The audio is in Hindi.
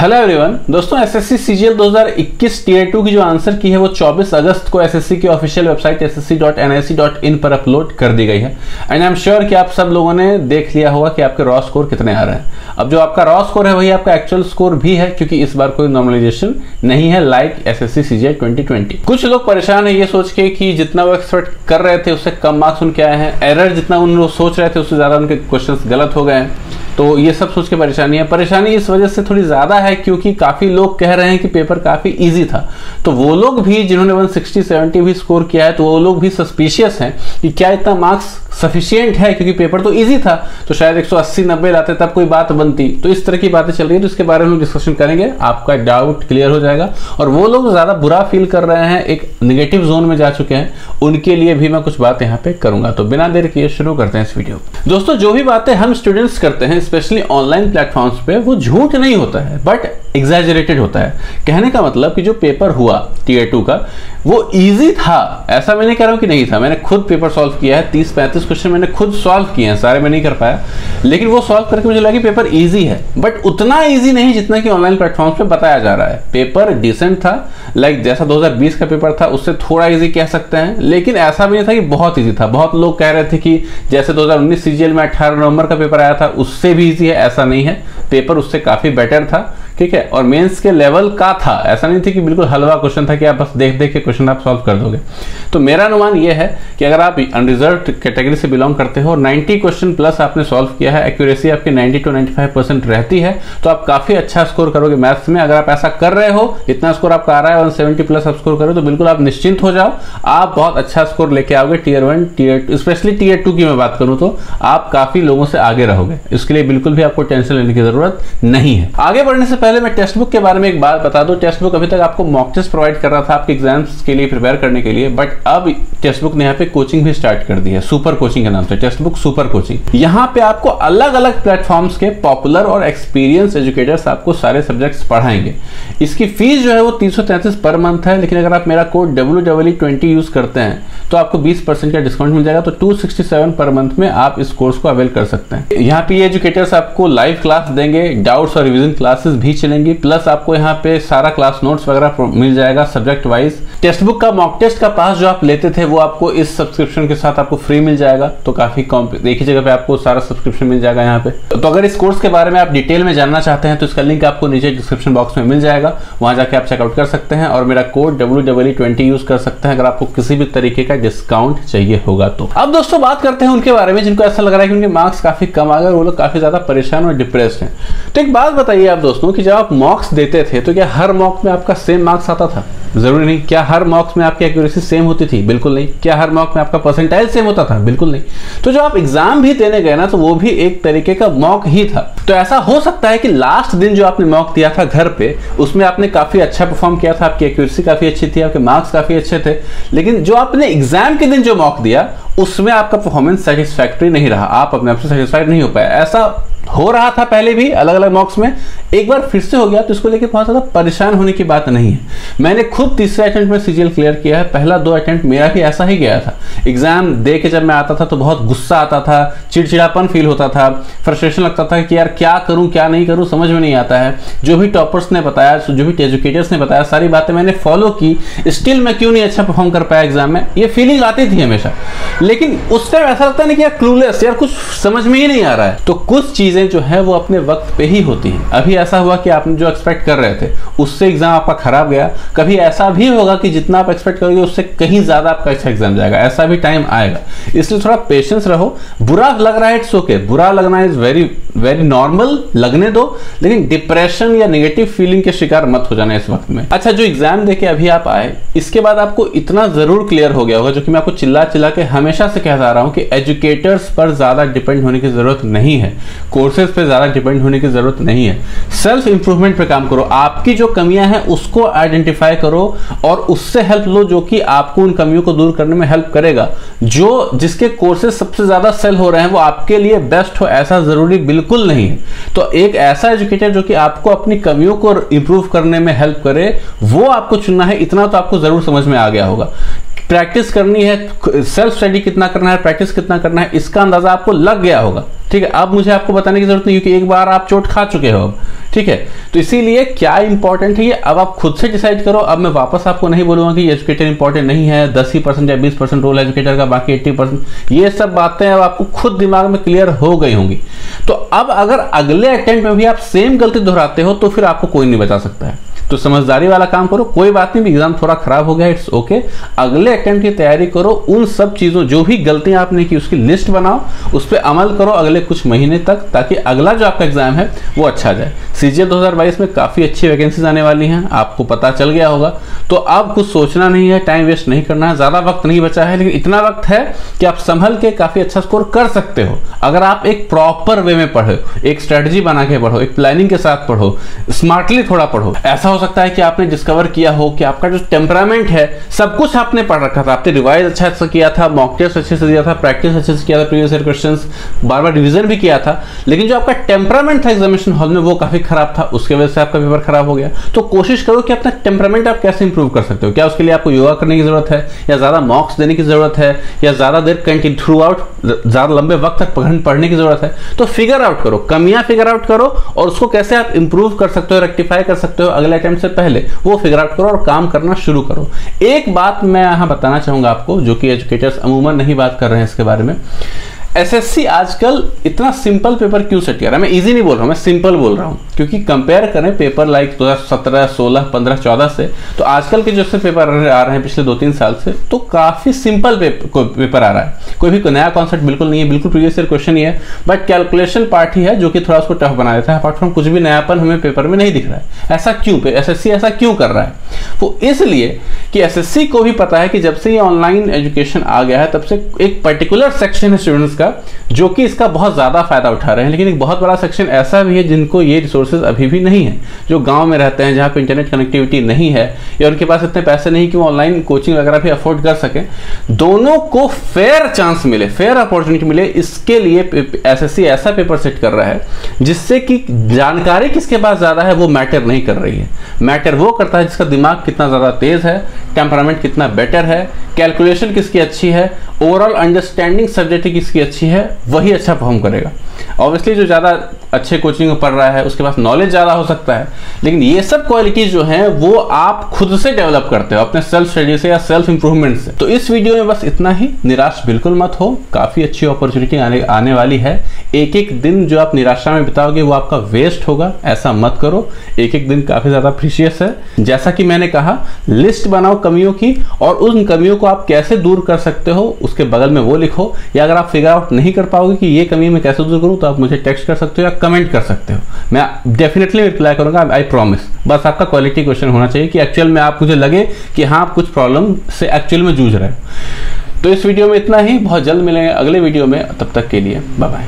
हेलो एवरीवन दोस्तों, एसएससी सीजीएल 2021 टीयर 2 की जो आंसर की है वो 24 अगस्त को एसएससी की ऑफिशियल वेबसाइट ssc.nic.in पर अपलोड कर दी गई है। एंड आई एम श्योर कि आप सब लोगों ने देख लिया होगा कि आपके रॉ स्कोर कितने आ रहे हैं। अब जो आपका रॉ स्कोर है वही आपका एक्चुअल स्कोर भी है, क्योंकि इस बार कोई नॉर्मलाइजेशन नहीं है लाइक एसएससी सीजीएल 2020। कुछ लोग परेशान है ये सोच के कि जितना वो एक्सपेक्ट कर रहे थे उससे कम मार्क्स उनके आए हैं, एरर जितना उन लोग सोच रहे थे उससे ज्यादा उनके क्वेश्चन गलत हो गए हैं, तो ये सब सोच के परेशानी है। परेशानी इस वजह से थोड़ी ज़्यादा है क्योंकि काफ़ी लोग कह रहे हैं कि पेपर काफ़ी इजी था, तो वो लोग भी जिन्होंने 160-70 भी स्कोर किया है तो वो लोग भी सस्पिशियस हैं कि क्या इतना मार्क्स सफिशिएंट है, क्योंकि पेपर तो इजी था तो शायद 180-90 लाते तब कोई बात बनती। तो इस तरह की बातें चल रही है, तो इसके बारे में हम डिस्कशन करेंगे, आपका डाउट क्लियर हो जाएगा। और वो लोग ज़्यादा बुरा फील कर रहे हैं, एक निगेटिव जोन में जा चुके हैं, उनके लिए भी मैं कुछ बात यहाँ पर करूँगा। तो बिना देर किए शुरू करते हैं इस वीडियो। दोस्तों, जो भी बातें हम स्टूडेंट्स करते हैं स्पेशली ऑनलाइन प्लेटफॉर्म्स पे, वो झूठ नहीं होता है बट एग्जैजरेटेड होता है। कहने का मतलब कि जो पेपर हुआ टीयर 2 का वो इजी था, ऐसा मैं नहीं कह रहा हूं कि नहीं था। मैंने खुद पेपर सॉल्व किया है, 30-35 क्वेश्चन मैंने खुद सॉल्व किए हैं, सारे मैं नहीं कर पाया, लेकिन वो सॉल्व करके मुझे लगा कि पेपर इजी है। बट उतना इजी नहीं जितना कि ऑनलाइन प्लेटफॉर्म पे बताया जा रहा है। पेपर डिसेंट था, लाइक जैसा 2020 का पेपर था उससे थोड़ा इजी कह सकते हैं, लेकिन ऐसा भी नहीं था कि बहुत ईजी था। बहुत लोग कह रहे थे कि जैसे 2019 सीजीएल में 18 नवंबर का पेपर आया था उससे भी इजी है, ऐसा नहीं है। पेपर उससे काफी बेटर था, ठीक है, और मेंस के लेवल का था। ऐसा नहीं था कि बिल्कुल हलवा क्वेश्चन था कि आप बस देख देख के क्वेश्चन आप सॉल्व कर दोगे। तो मेरा अनुमान यह है कि अगर आप अनरिजर्व कैटेगरी से बिलोंग करते हो और 90 क्वेश्चन प्लस आपने सॉल्व किया है, एक्यूरेसी आपकी 90 to 95% रहती है, तो आप काफी अच्छा स्कोर करोगे मैथ्स में। अगर आप ऐसा कर रहे हो, इतना स्कोर आपका आ रहा है, 170 प्लस आप स्कोर करो, तो बिल्कुल आप निश्चिंत हो जाओ, आप बहुत अच्छा स्कोर लेके आओगे। टीयर 1 टीयर 2, स्पेशली टीयर 2 की मैं बात करूँ तो आप काफी लोगों से आगे रहोगे, इसके लिए बिल्कुल भी आपको टेंशन लेने की जरूरत नहीं है। आगे बढ़ने से पहले मैं टेस्टबुक के बारे में एक बात बता दूं। टेस्टबुक अभी तक आपको मॉक टेस्ट प्रोवाइड कर रहा था आपके एग्जाम्स के लिए प्रिपेयर करने के लिए, बट अब टेस्टबुक ने यहाँ पे कोचिंग भी स्टार्ट कर दी है, सुपर कोचिंग के नाम से, टेस्टबुक सुपर कोचिंग। यहाँ पे आपको अलग अलग प्लेटफॉर्म्स के पॉपुलर और एक्सपीरियंस एजुकेटर्स आपको सारे सब्जेक्ट्स पढ़ाएंगे। इसकी फीस जो है वो 333 पर मंथ है, लेकिन अगर आप मेरा कोड WEE20 यूज करते हैं तो आपको 20% का डिस्काउंट मिल जाएगा, तो 267 पर मंथ में आप इस कोर्स को अवेल कर सकते हैं। यहाँ पे एजुकेटर्स आपको लाइव क्लास देंगे, डाउट्स और रिविजन क्लासेस भी चलेंगी, प्लस आपको यहाँ पे सारा क्लास नोट्स वगैरह मिल जाएगा सब्जेक्ट वाइज। टेस्टबुक का मॉक टेस्ट का पास जो आप लेते थे वो आपको इस सब्सक्रिप्शन के साथ आपको फ्री मिल जाएगा, तो काफी एक ही जगह पे आपको सारा सब्सक्रिप्शन मिल जाएगा यहाँ पे। तो अगर इस कोर्स के बारे में आप डिटेल में जानना चाहते हैं तो इसका लिंक आपको नीचे डिस्क्रिप्शन बॉक्स में मिल जाएगा, वहां जाके आप चेकआउट कर सकते हैं और मेरा कोड WEE20 यूज कर सकते हैं अगर आपको किसी भी तरीके का डिस्काउंट चाहिए होगा। तो अब दोस्तों बात करते हैं उनके बारे में जिनको ऐसा लग रहा है कि उनके मार्क्स काफी कम आ गए, वो लोग काफी ज्यादा परेशान और डिप्रेस्ड हैं। तो एक बात बताइए आप दोस्तों कि जब आप मॉक्स देते थे तो क्या हर मॉक में आपका सेम मार्क्स आता था? जरूरी नहीं। क्या हर मॉक्स में आपकी एक्यूरेसी सेम होती थी? बिल्कुल नहीं। क्या हर मॉक में आपका परसेंटाइल सेम होता था? बिल्कुल नहीं। तो जब आप एग्जाम भी देने गए ना तो वो भी एक तरीके का मॉक ही था। तो ऐसा हो सकता है कि लास्ट दिन जो आपने मॉक दिया था घर पे, उसमें आपने काफी अच्छा परफॉर्म किया था, आपकी एक्यूरेसी काफी अच्छी थी, आपके मार्क्स काफी अच्छे थे, लेकिन जो आपने एग्जाम के दिन जो मॉक दिया उसमें आपका परफॉर्मेंस सेटिस्फैक्ट्री नहीं रहा, आप अपने आप से सेटिस्फाइड नहीं हो पाए। ऐसा हो रहा था पहले भी अलग अलग मॉक्स में, एक बार फिर से हो गया, तो इसको लेके बहुत ज़्यादा परेशान होने की बात नहीं है। मैंने खुद तीसरे अटेम्प्ट में सीजीएल क्लियर किया है, पहला 2 अटेम्प्ट मेरा भी ऐसा ही गया था। एग्जाम दे के जब मैं आता था तो बहुत गुस्सा आता था, चिड़चिड़ापन फील होता था, फ्रस्ट्रेशन लगता था कि यार क्या करूँ क्या नहीं करूँ समझ में नहीं आता है। जो भी टॉपर्स ने बताया, जो भी एजुकेटर्स ने बताया, सारी बातें मैंने फॉलो की, स्टिल मैं क्यों नहीं अच्छा परफॉर्म कर पाया एग्जाम में, ये फीलिंग आती थी हमेशा। लेकिन उस टाइम ऐसा लगता है ना कि यार क्लूलेस, यार कुछ समझ में ही नहीं आ रहा है। तो कुछ चीजें जो है वो अपने वक्त पे ही होती हैं। अभी ऐसा हुआ कि आपने जो एक्सपेक्ट कर रहे थे उससे एग्जाम आपका खराब गया, कभी ऐसा भी होगा कि जितना आप एक्सपेक्ट करोगे उससे कहीं ज्यादा आपका अच्छा एग्जाम जाएगा, ऐसा भी टाइम आएगा, इसलिए थोड़ा पेशेंस रहो। बुरा लग रहा है इट्स ओके, बुरा लगना इज वेरी वेरी नॉर्मल, लगने दो, लेकिन डिप्रेशन या नेगेटिव फीलिंग के शिकार मत हो जाना इस वक्त में। अच्छा, जो एग्जाम देके अभी आप आए, इसके बाद आपको इतना जरूर क्लियर हो गया होगा, जो कि मैं आपको चिल्ला चिल्ला के हमेशा से कहता रहा हूं कि एजुकेटर्स पर ज्यादा डिपेंड होने की जरूरत नहीं है, कोर्सेज पे ज्यादा डिपेंड होने की जरूरत नहीं है। सेल्फ इंप्रूवमेंट पे काम करो, आपकी जो कमियां हैं उसको आइडेंटिफाई करो और उससे हेल्प लो, जो कि आपको उन कमियों को दूर करने में हेल्प करेगा। जो जिसके कोर्सेज सबसे ज्यादा सेल हो रहे हैं वो आपके लिए बेस्ट हो, ऐसा जरूरी बिल्कुल नहीं है। तो एक ऐसा एजुकेटर जो कि आपको अपनी कमियों को इंप्रूव करने में हेल्प करे, वो आपको चुनना है, इतना तो आपको जरूर समझ में आ गया होगा। प्रैक्टिस करनी है, सेल्फ स्टडी कितना करना है, प्रैक्टिस कितना करना है, इसका अंदाजा आपको लग गया होगा। ठीक है, अब मुझे आपको बताने की जरूरत नहीं क्योंकि एक बार आप चोट खा चुके हो। ठीक है, तो इसीलिए क्या इंपॉर्टेंट है ये अब आप खुद से डिसाइड करो। अब मैं वापस आपको नहीं बोलूंगा कि एजुकेटर इंपॉर्टेंट नहीं है, 10% या 20% रोल एजुकेटर का, बाकी 80%, ये सब बातें अब आपको खुद दिमाग में क्लियर हो गई होंगी। तो अब अगर अगले अटेम्प्ट में भी आप सेम गलती दोहराते हो तो फिर आपको कोई नहीं बचा सकता है। तो समझदारी वाला काम करो, कोई बात नहीं एग्जाम थोड़ा खराब हो गया, इट्स ओके, अगले अटेम्प्ट की तैयारी करो, उन सब चीजों जो भी गलतियां आपने की उसकी लिस्ट बनाओ, उस पर अमल करो अगले कुछ महीने तक, ताकि अगला जो आपका एग्जाम है वो अच्छा जाए। सीजीएल 2022 में काफी अच्छी वैकेंसीज आने वाली हैं, आपको पता चल गया होगा। तो अब कुछ सोचना नहीं है, टाइम वेस्ट नहीं करना है, ज्यादा वक्त नहीं बचा है, लेकिन इतना वक्त है कि आप संभल के काफी अच्छा स्कोर कर सकते हो अगर आप एक प्रॉपर वे में पढ़ो, एक स्ट्रेटजी बना के पढ़ो, एक प्लानिंग के साथ पढ़ो, स्मार्टली थोड़ा पढ़ो। ऐसा हो सकता है कि आपने डिस्कवर किया हो कि आपका जो टेम्परामेंट है सब कुछ आपने पढ़ रखा था, आपने रिवाइज अच्छा से किया था, मॉक टेस्ट अच्छे से दिया था, प्रैक्टिस अच्छे से किया था, प्रीवियस ईयर क्वेश्चंस बार बार रिवीजन भी किया था, लेकिन जो आपका टेम्परामेंट था एग्जामिनेशन हॉल में वो काफी खराब था, उसके वजह से आपका पेपर खराब हो गया। तो कोशिश करो कि अपना टेम्परामेंट आप कैसे इंप्रूव कर सकते हो। क्या उसके लिए आपको योगा करने की जरूरत है, या ज्यादा मॉक्स देने की जरूरत है, या ज्यादा देर कंटिन्यू थ्रू आउट ज्यादा लंबे वक्त तक पढ़ने की जरूरत है। तो फिगर आउट करो, कमियां फिगर आउट करो और उसको कैसे आप इंप्रूव कर सकते हो, रेक्टिफाई कर सकते हो अगले अटेम्प्ट से पहले, वो फिगर आउट करो और काम करना शुरू करो। एक बात मैं यहां बताना चाहूंगा आपको, जो कि एजुकेटर्स अमूमन नहीं बात कर रहे हैं इसके बारे में, एसएससी आजकल इतना सिंपल पेपर क्यों सेट कर रहा है। मैं इजी नहीं बोल रहा हूँ, मैं सिंपल बोल रहा हूँ, क्योंकि कंपेयर करें पेपर लाइक 2017, 16, 15, 14 से तो आजकल के जो से पेपर आ रहे हैं पिछले 2-3 साल से, तो काफी सिंपल पेपर आ रहा है, कोई भी नया कॉन्सेप्ट बिल्कुल नहीं है, बिल्कुल प्रीवियस ईयर क्वेश्चन ही है, बट कैलकुलेशन पार्ट ही है जो कि थोड़ा उसको टफ बना देता है। अपार्ट फ्रॉम कुछ भी नयापन हमें पेपर में नहीं दिख रहा है। ऐसा क्यों एसएससी ऐसा क्यों कर रहा है? वो इसलिए कि एसएससी को भी पता है कि जब से ये ऑनलाइन एजुकेशन आ गया है तब से एक पर्टिकुलर सेक्शन है स्टूडेंट्स का जो कि इसका बहुत ज्यादा फायदा उठा रहे हैं, लेकिन एक बहुत बड़ा सेक्शन ऐसा भी है जिनको ये रिसोर्सेज अभी भी नहीं है, जो गांव में रहते हैं जहां पे इंटरनेट कनेक्टिविटी नहीं है या उनके पास इतने पैसे नहीं कि वो ऑनलाइन कोचिंग वगैरह भी अफोर्ड कर सकें। दोनों को फेयर चांस मिले, फेयर अपॉर्चुनिटी मिले, इसके लिए एसएससी ऐसा पेपर सेट कर रहा है जिससे कि जानकारी किसके पास ज्यादा है वो मैटर नहीं कर रही है। मैटर वो करता है जिसका दिमाग कितना ज्यादा तेज है, टेम्परामेंट कितना बेटर है, कैलकुलेशन किसकी अच्छी है, ओवरऑल अंडरस्टैंडिंग सब्जेक्ट किसकी अच्छी है, वही अच्छा परफॉर्म करेगा। ऑब्वियसली जो ज़्यादा अच्छे कोचिंग में पढ़ रहा है उसके पास नॉलेज ज़्यादा हो सकता है, लेकिन ये सब क्वालिटीज़ जो हैं वो आप खुद से डेवलप करते हो अपने सेल्फ स्टडी से या सेल्फ इंप्रूवमेंट से। तो इस वीडियो में बस इतना ही। निराश बिल्कुल मत हो, काफ़ी अच्छी अपॉर्चुनिटी आने वाली है। एक एक दिन जो आप निराशा में बिताओगे वो आपका वेस्ट होगा, ऐसा मत करो। एक एक दिन काफ़ी ज़्यादा प्रीशियस है। जैसा कि मैंने कहा, लिस्ट बनाओ कमियों की और उन कमियों को आप कैसे दूर कर सकते हो उसके बगल में वो लिखो, या अगर आप फिगर आउट नहीं कर पाओगे कि ये कमी मैं कैसे दूर करूँ तो आप मुझे टेक्स्ट कर सकते हो या कमेंट कर सकते हो, मैं डेफिनेटली रिप्लाई करूंगा, आई प्रॉमिस। बस आपका क्वालिटी क्वेश्चन होना चाहिए कि एक्चुअल में आप मुझे लगे कि हाँ आप कुछ प्रॉब्लम से एक्चुअल में जूझ रहे हो। तो इस वीडियो में इतना ही, बहुत जल्द मिलेंगे अगले वीडियो में, तब तक के लिए बाय बाय।